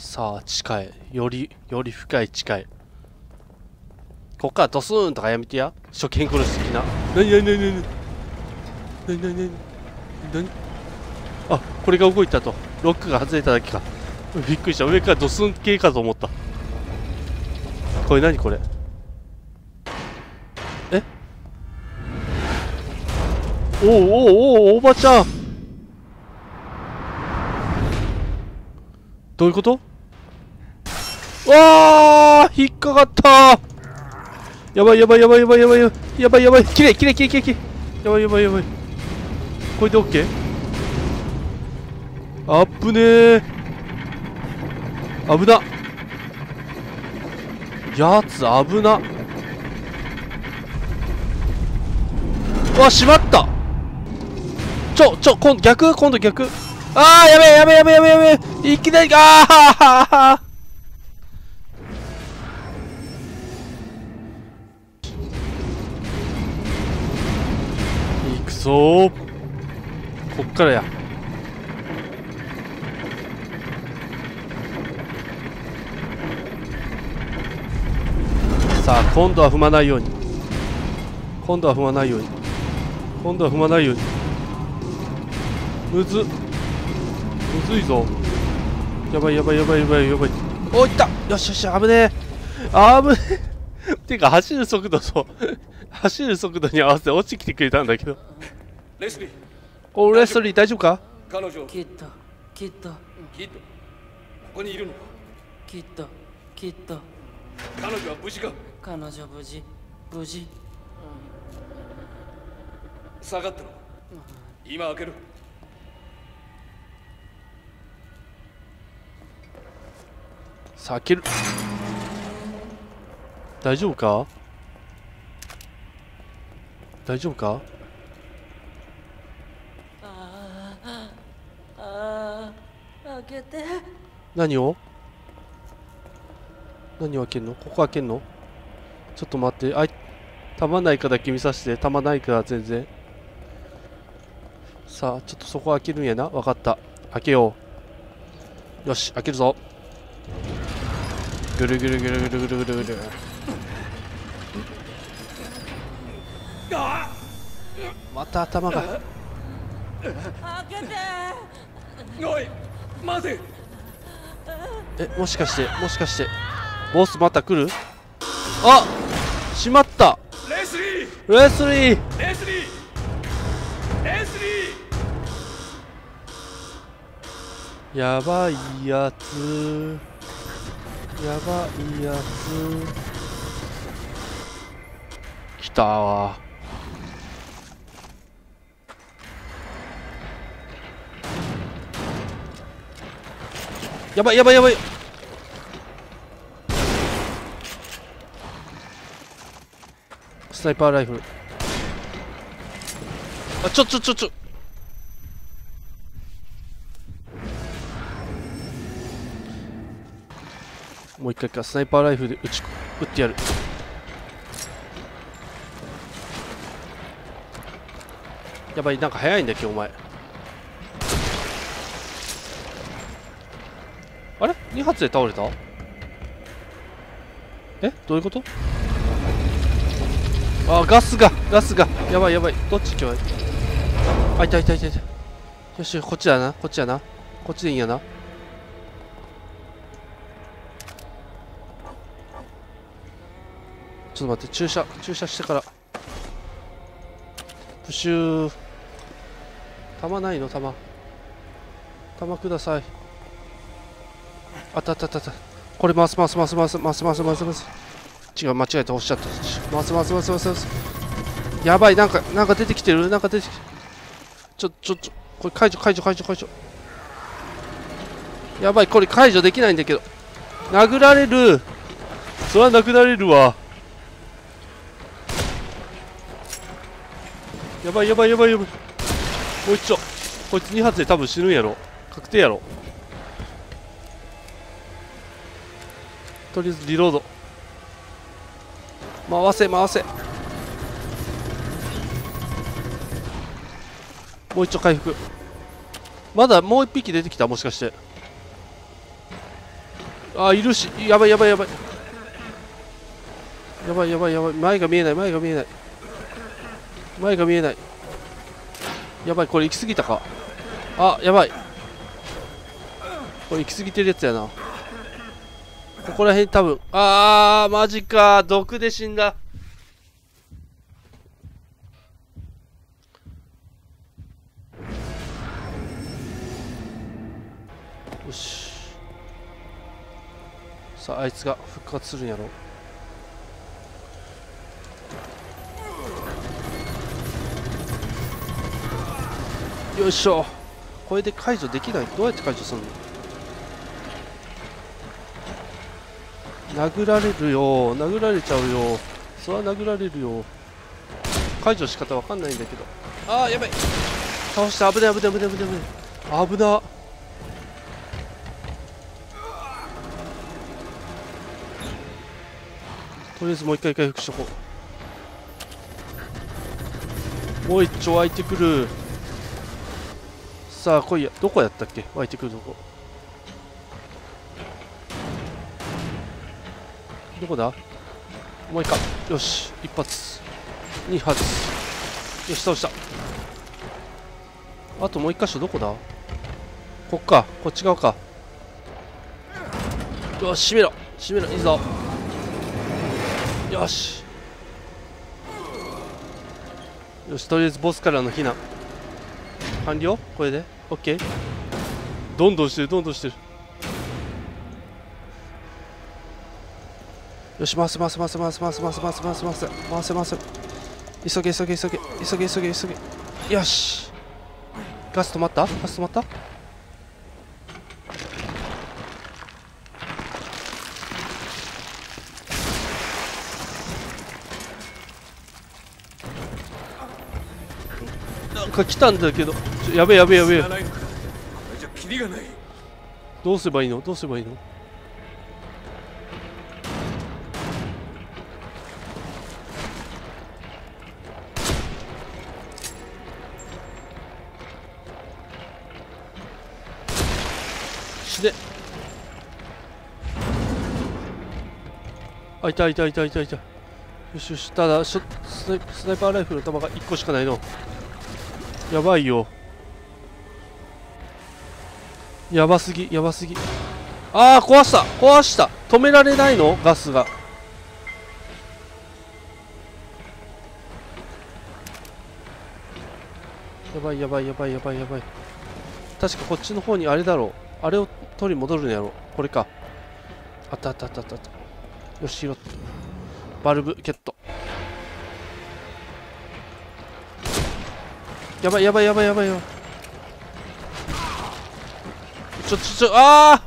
さあ近い、より深い、近い。こっからドスーンとかやめてや、初見殺し的な。なになになになになになになに、あ、これが動いたと。ロックが外れただけか。びっくりした、上からドスン系かと思った。これ何これ、え、おうおうおう、おばちゃん、どういうこと。わあ、引っかかった。やばいやばいやばいやばいやばいやばいやばいやばい、きれいきれいきれいきれいきれい、やばいやばいやばい。これで OK、 あっぶねえ、危な、やつ危な。うわ、しまった。今度逆、今度逆。ああ、やべえやべえやべえやべえやべえ、いきなり、ああいくぞー、こっからや。さあ今度は踏まないように、今度は踏まないように、今度は踏まないように。むずいぞ。やばいやばいやばいやばいやばい。お、いった。よしよし、危ねえ危ねえてか走る速度と走る速度に合わせて落ちてきてくれたんだけど。レスリー、お、レスリー大丈夫か。彼女きっとここにいるのか。きっと彼女は無事か。彼女無事、下がったの、今開ける。さあ開ける、大丈夫か大丈夫か。開けて。何を開けんの、ここ開けんの。ちょっと待って、あい、弾ないかだけ見させて、弾ないから全然。さあちょっとそこ開けるんやな、分かった、開けよう。よし開けるぞ。ぐるぐるぐるぐるぐるぐるぐる。また頭が、開けて。おい待て。え、もしかしてボスまた来る。あ、しまった。レスリー、やばいやつ、やばいやつ来たわ。やばいやばいやばい。スナイパーライフル。あ、ちょ、もう一回か、スナイパーライフルで撃ってやる。やばい、なんか早いんだっけお前。あれ ?2 発で倒れた。え、どういうこと。あ、ガスがやばいやばい。どっち行けばいい。あ、いた。よし、こっちだな、こっちでいいんやな。ちょっと待って、駐車してからプシュー。弾ないの、弾ください。あった。これ回す。違う、間違えて押しちゃった。回す。やばい、なんか出てきてる、ちょ、これ解除。やばい、これ解除できないんだけど。殴られる、それは殴られるわ。やばい。もう一丁。こいつ2発で多分死ぬんやろ、確定やろ。とりあえずリロード。回せ。もう一丁回復。まだもう一匹出てきた、もしかして。あ、いるし、やばいやばいやばいやばいやばいやばい、前が見えない前が見えない前が見えない、やばい、これ行き過ぎたか、あ、やばい、これ行き過ぎてるやつやな、ここら辺多分、あー、マジか、毒で死んだ。よし、さあ、あいつが復活するんやろ。よいしょ、これで解除できない、どうやって解除するの、殴られるよ、殴られちゃうよ、それは殴られるよ、解除の仕方わかんないんだけど、あー、やばい、倒した、危ない危ない危ない危ない危ない危ない、とりあえずもう一回回復しとこう、もう一丁湧いてくる、さあ来いや、どこやったっけ、湧いてくるとこ、どこだ、もう一回、よし、一発二発、よし倒した、あともう一箇所どこだ、こっか、こっち側か、よし、閉めろ閉めろ、いいぞ、よしよし、とりあえずボスからの避難完了、これで OK、 どんどんしてるどんどんしてる、よし、回せ回せ回せ回せ回せ回せ回せ回せ回せ回せ回せ、急げ急げ急げ急げ急げ急げ、よし、ガス止まったガス止まった、来たんだけど、やべえやべえやべえ、どうすればいいのどうすればいいの、死ね、あ、いたいたいたいたいた、よしよし、ただスナイパーライフルの弾が1個しかないの、やばいよ、やばすぎやばすぎ、あー、壊した壊した、止められないのガスが、やばいやばいやばいやばいやばい、確かこっちの方にあれだろう、あれを取り戻るんやろ、これか、あったあったあったあった、よし拾った、バルブゲット、やばいやばいやばいやばいやばい、ちょ、ああ、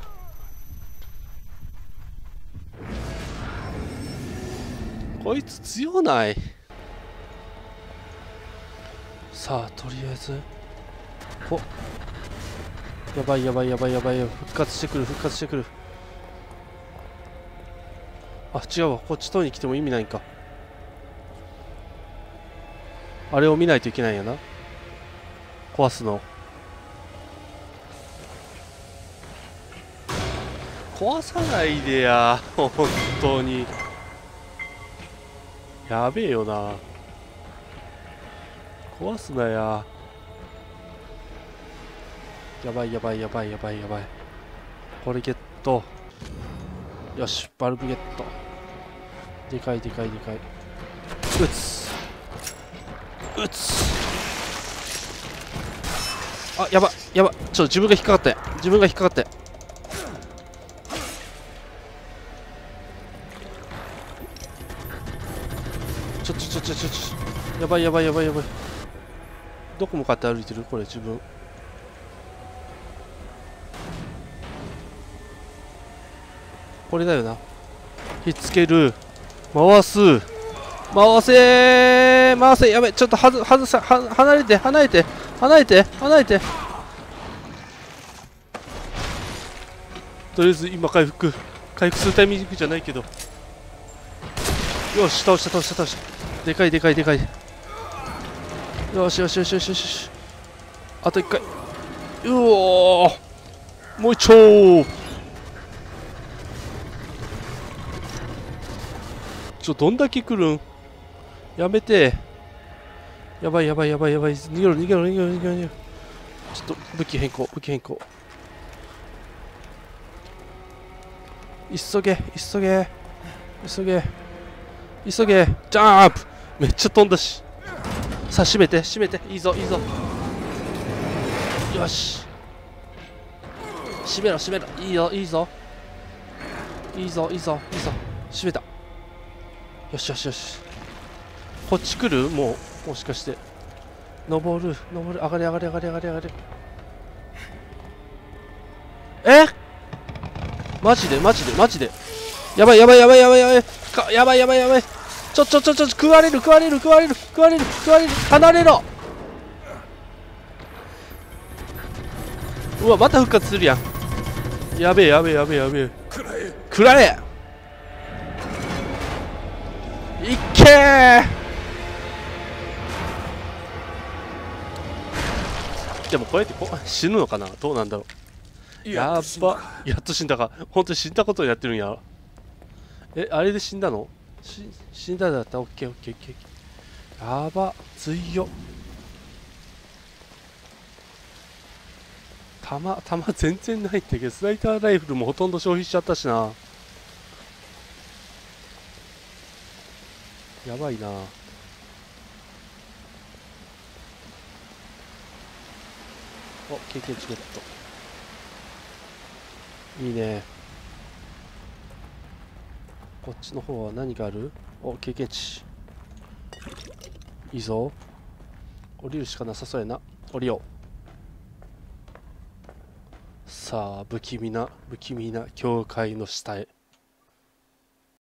こいつ強ない、さあとりあえず、お、やばいやばいやばいやばい、復活してくる復活してくる、あ、違うわ、こっち取りに来ても意味ないんか、あれを見ないといけないんやな、壊すの、壊さないでや、本当にやべえよな、壊すなや、やばいやばいやばいやばいやばい、これゲット、よし、バルブゲット、でかいでかいでかい、撃つ撃つ、あ、やばいやばい、ちょっと自分が引っかかって自分が引っかかって、ちょ、やばいやばいやばいやばい、どこ向かって歩いてるこれ自分、これだよな、ひっつける、回す回せー回せ、やべ、ちょっとはず外さ、は、離れて離れて離れて離れて、とりあえず今回復するタイミングじゃないけど、よし、倒した、でかいでかいでかい、よし、あと1回、うおー、もう一丁、どんだけ来るん、やめて。やばいやばいやばいやばい。逃げろ逃げろ逃げろ逃げろ逃げろ。ちょっと武器変更武器変更。急げ急げ急げ急げ。ジャンプ、めっちゃ飛んだし。さあ閉めて閉めて、いいぞいいぞ。よし、閉めろ閉めろ、いいよいいぞいいぞいいぞいいぞ、閉めた。よしよしよし、こっち来る。もうもしかして登る登る、上がれ上がれ上がれ上がれ上がれ。マジでマジでマジで、やばいやばいやばいやばいやばいやばいやばいやばい。ちょ食われる食われる食われる食われる食われる。離れろ。うわまた復活するやん。やべえやべえやべえやべえ、食らえいっけー。でもこうやって死ぬのかな、どうなんだろう。やっば、やっと死んだか。本当に死んだことをやってるんや。え、あれで死んだの、死んだだった。オッケーオッケーオッケー。やば、強っ。弾全然ないんだけど、スナイパーライフルもほとんど消費しちゃったしな。やばいな。お、経験値ゲット。いいね。こっちの方は何がある？お、経験値。いいぞ。降りるしかなさそうやな。降りよう。さあ、不気味な、不気味な教会の下へ。